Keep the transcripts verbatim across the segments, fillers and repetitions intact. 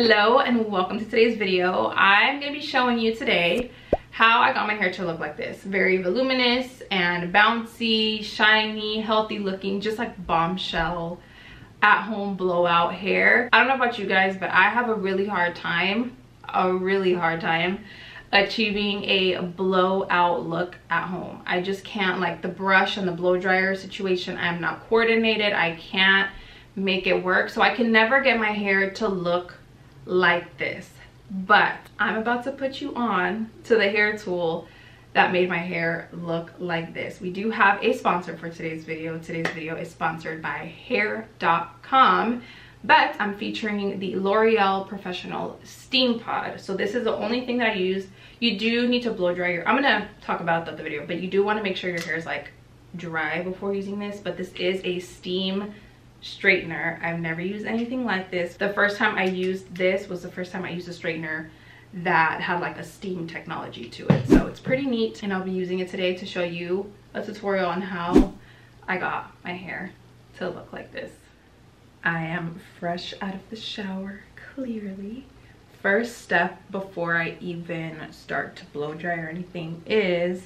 Hello and welcome to today's video. I'm going to be showing you today how I got my hair to look like this. Very voluminous and bouncy, shiny, healthy looking, just like bombshell at home blowout hair. I don't know about you guys, but I have a really hard time, a really hard time achieving a blowout look at home. I just can't, like the brush and the blow dryer situation, I'm not coordinated. I can't make it work. So I can never get my hair to look like this, but I'm about to put you on to the hair tool that made my hair look like this. We do have a sponsor for today's video. Today's video is sponsored by Hair dot com, but I'm featuring the L'Oréal Professionnel SteamPod. So this is the only thing that I use. You do need to blow dry your, I'm gonna talk about that in the video, but you do wanna make sure your hair is like dry before using this, but this is a steam straightener. I've never used anything like this. The first time I used this was the first time I used a straightener that had like a steam technology to it. So it's pretty neat, and I'll be using it today to show you a tutorial on how I got my hair to look like this. I am fresh out of the shower, clearly. First step before I even start to blow dry or anything is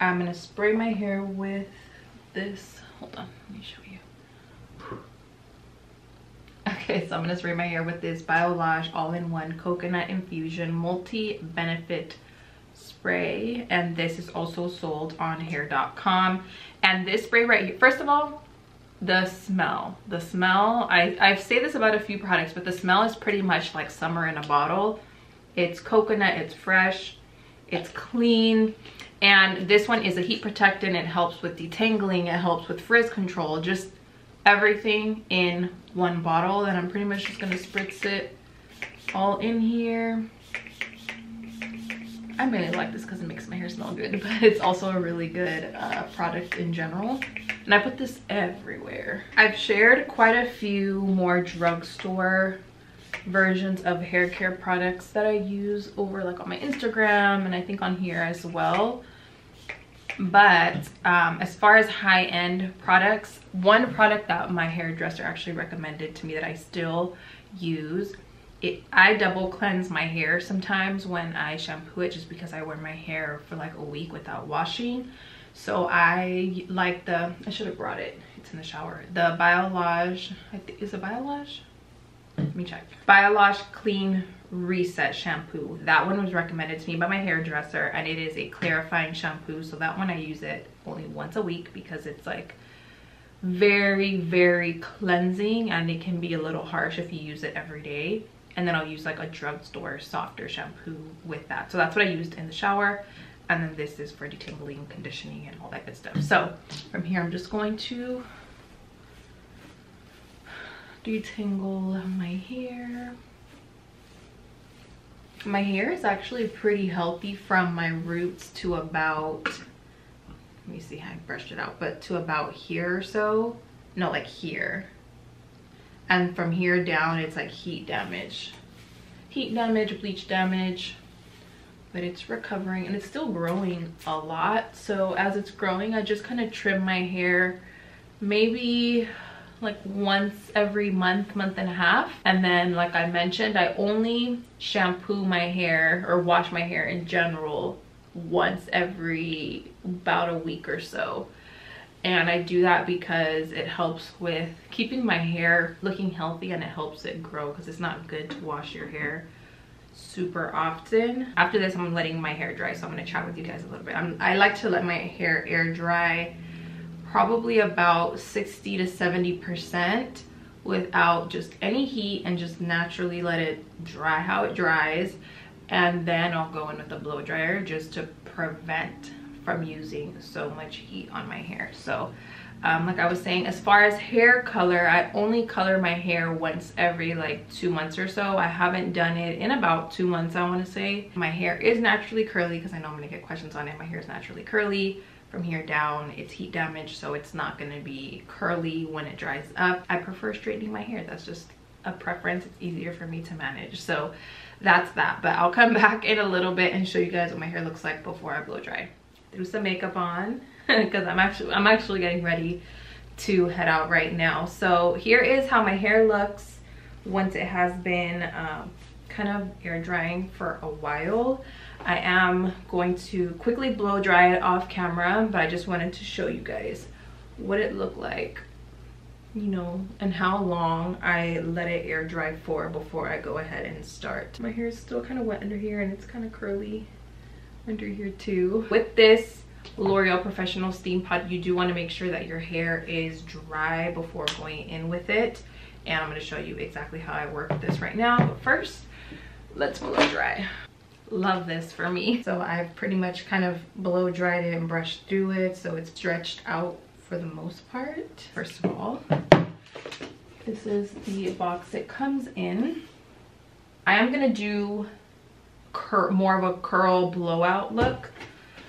I'm gonna spray my hair with this. Hold on, let me show you. Okay, so I'm gonna spray my hair with this Biolage All-in-One Coconut Infusion Multi-Benefit Spray, and this is also sold on Hair dot com. And this spray right here, first of all, the smell. The smell, I, I say this about a few products, but the smell is pretty much like summer in a bottle. It's coconut, it's fresh, it's clean, and this one is a heat protectant. It helps with detangling, it helps with frizz control, just everything in one bottle. And I'm pretty much just gonna spritz it all in here. I mainly like this because it makes my hair smell good, but it's also a really good uh, product in general. And I put this everywhere. I've shared quite a few more drugstore versions of hair care products that I use over like on my Instagram, and I think on here as well. But um, as far as high-end products, one product that my hairdresser actually recommended to me that I still use, it, I double cleanse my hair sometimes when I shampoo it, just because I wear my hair for like a week without washing. So I like the, I should have brought it, it's in the shower, the Biolage, I think, is it Biolage? Let me check. Biolage Clean Reset Shampoo. That one was recommended to me by my hairdresser, and it is a clarifying shampoo. So that one I use it only once a week because it's like very, very cleansing, and it can be a little harsh if you use it every day. And then I'll use like a drugstore softer shampoo with that. So that's what I used in the shower. And then this is for detangling, conditioning, and all that good stuff. So from here, I'm just going to detangle my hair. My hair is actually pretty healthy from my roots to about, let me see how I brushed it out, but to about here or so. No, like here. And from here down, it's like heat damage. Heat damage, bleach damage, but it's recovering and it's still growing a lot. So as it's growing, I just kind of trim my hair maybe like once every month, month and a half. And then like I mentioned, I only shampoo my hair or wash my hair in general once every about a week or so. And I do that because it helps with keeping my hair looking healthy, and it helps it grow because it's not good to wash your hair super often. After this, I'm letting my hair dry, so I'm gonna chat with you guys a little bit. I'm, I like to let my hair air dry probably about sixty to seventy percent without just any heat, and just naturally let it dry how it dries. And then I'll go in with the blow dryer just to prevent from using so much heat on my hair. So um, like I was saying, as far as hair color, I only color my hair once every like two months or so. I haven't done it in about two months, I wanna say. My hair is naturally curly, because I know I'm gonna get questions on it. My hair is naturally curly. From here down, it's heat damage, so it's not gonna be curly when it dries up. I prefer straightening my hair. That's just a preference. It's easier for me to manage. So that's that, but I'll come back in a little bit and show you guys what my hair looks like before I blow dry. Threw some makeup on, because I'm actually, I'm actually getting ready to head out right now. So here is how my hair looks once it has been uh, kind of air drying for a while. I am going to quickly blow dry it off camera, but I just wanted to show you guys what it looked like, you know, and how long I let it air dry for before I go ahead and start. My hair is still kind of wet under here, and it's kind of curly under here too. With this L'Oréal Professionnel SteamPod, you do want to make sure that your hair is dry before going in with it, and I'm going to show you exactly how I work this right now. But first, let's blow dry. Love this for me. So I've pretty much kind of blow dried it and brushed through it, so it's stretched out for the most part. First of all, this is the box it comes in. I am gonna do cur more of a curl blowout look,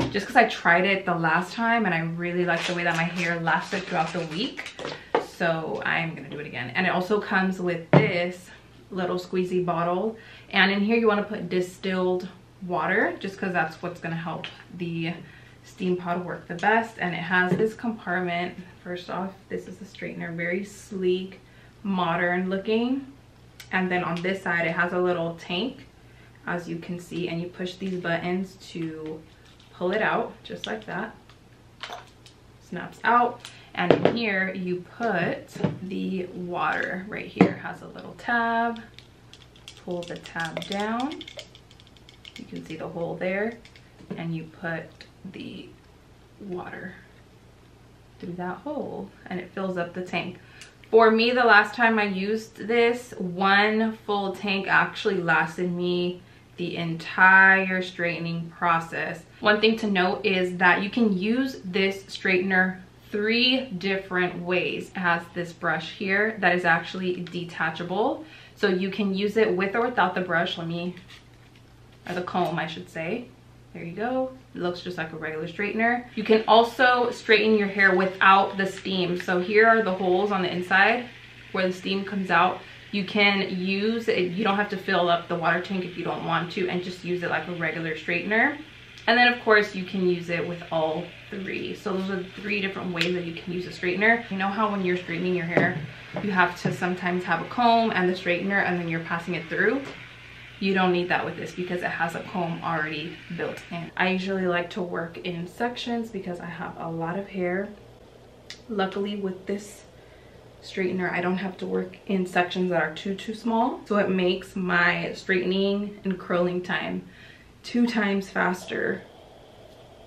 just because I tried it the last time and I really liked the way that my hair lasted throughout the week. So I'm gonna do it again. And it also comes with this little squeezy bottle, and in here you want to put distilled water, just because that's what's gonna help the SteamPod work the best. And it has this compartment. First off, this is the straightener, very sleek, modern looking. And then on this side it has a little tank, as you can see, and you push these buttons to pull it out, just like that. Snaps out. And in here you put the water right here. It has a little tab. Pull the tab down, you can see the hole there, and you put the water through that hole, and it fills up the tank. For me, the last time I used this, one full tank actually lasted me the entire straightening process. One thing to note is that you can use this straightener three different ways. It has this brush here that is actually detachable, so you can use it with or without the brush. Let me, or the comb I should say. There you go. It looks just like a regular straightener. You can also straighten your hair without the steam. So here are the holes on the inside where the steam comes out. You can use it, you don't have to fill up the water tank if you don't want to, and just use it like a regular straightener. And then of course you can use it with all three. So those are three different ways that you can use a straightener. You know how when you're straightening your hair, you have to sometimes have a comb and the straightener, and then you're passing it through? You don't need that with this because it has a comb already built in. I usually like to work in sections because I have a lot of hair. Luckily with this straightener, I don't have to work in sections that are too, too small. So it makes my straightening and curling time two times faster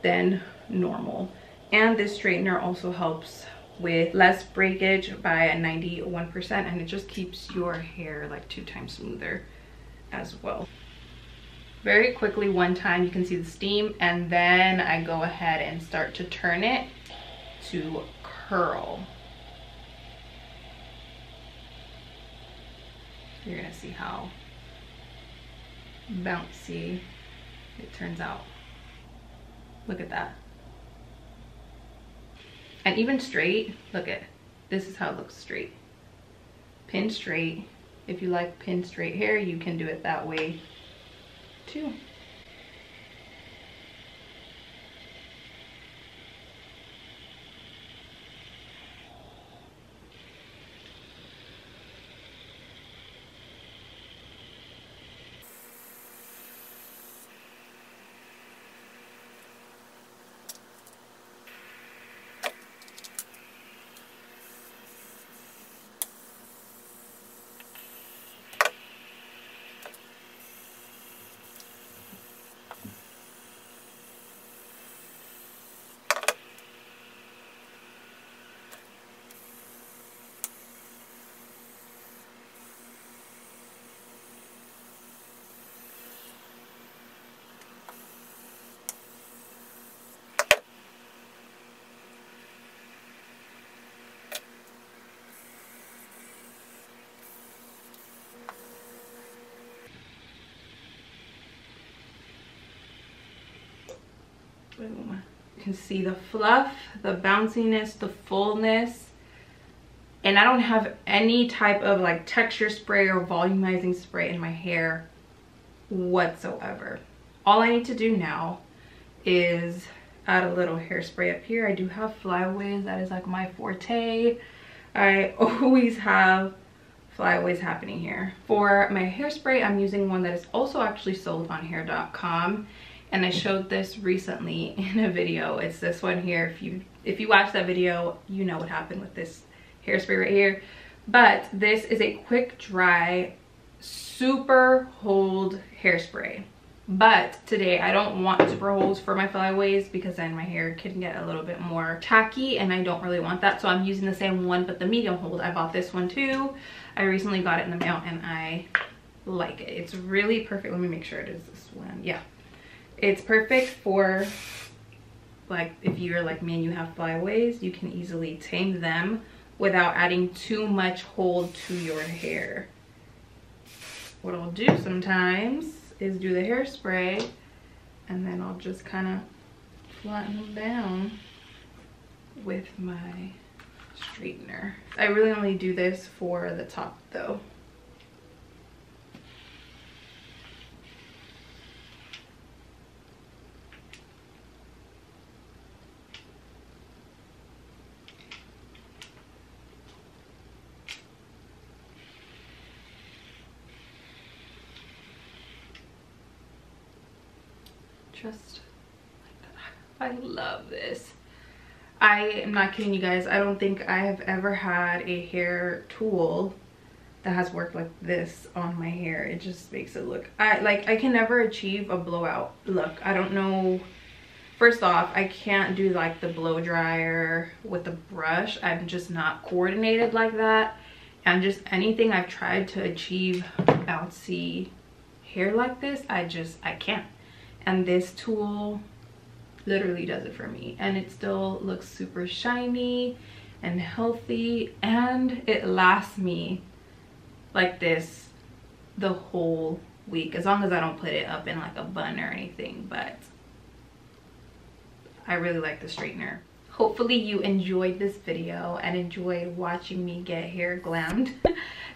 than normal. And this straightener also helps with less breakage by ninety-one percent, and it just keeps your hair like two times smoother as well. Very quickly, one time you can see the steam, and then I go ahead and start to turn it to curl. You're gonna see how bouncy it turns out. Look at that. And even straight, look at, this is how it looks straight. Pin straight. If you like pin straight hair, you can do it that way too. Boom. You can see the fluff, the bounciness, the fullness. And I don't have any type of like texture spray or volumizing spray in my hair whatsoever. All I need to do now is add a little hairspray up here. I do have flyaways, that is like my forte. I always have flyaways happening here. For my hairspray, I'm using one that is also actually sold on hair dot com, and I showed this recently in a video. It's this one here. If you if you watch that video, you know what happened with this hairspray right here. But this is a quick dry, super hold hairspray. But today I don't want super holds for my flyaways because then my hair can get a little bit more tacky and I don't really want that. So I'm using the same one, but the medium hold. I bought this one too. I recently got it in the mail and I like it. It's really perfect. Let me make sure it is this one. Yeah. It's perfect for like if you're like me and you have flyaways, you can easily tame them without adding too much hold to your hair. What I'll do sometimes is do the hairspray and then I'll just kind of flatten them down with my straightener. I really only do this for the top though. Just like that. I love this. I am not kidding you guys. I don't think I have ever had a hair tool that has worked like this on my hair. It just makes it look, I like I can never achieve a blowout look. I don't know. First off, I can't do like the blow dryer with the brush. I'm just not coordinated like that. And just anything I've tried to achieve bouncy hair like this, I just I can't. And this tool literally does it for me. And it still looks super shiny and healthy. And it lasts me like this the whole week. As long as I don't put it up in like a bun or anything. But I really like the straightener. Hopefully you enjoyed this video and enjoyed watching me get hair glammed.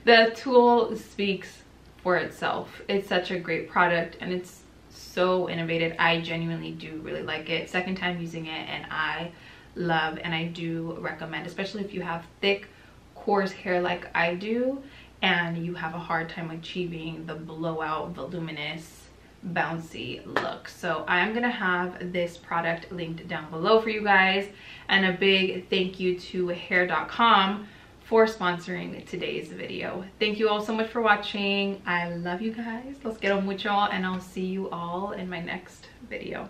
The tool speaks for itself. It's such a great product and it's so innovative. I genuinely do really like it. Second time using it and I love and I do recommend, especially if you have thick, coarse hair like I do and you have a hard time achieving the blowout, voluminous, bouncy look. So I'm gonna have this product linked down below for you guys, and a big thank you to hair dot com for sponsoring today's video. Thank you all so much for watching. I love you guys. Let's get on with y'all, and I'll see you all in my next video.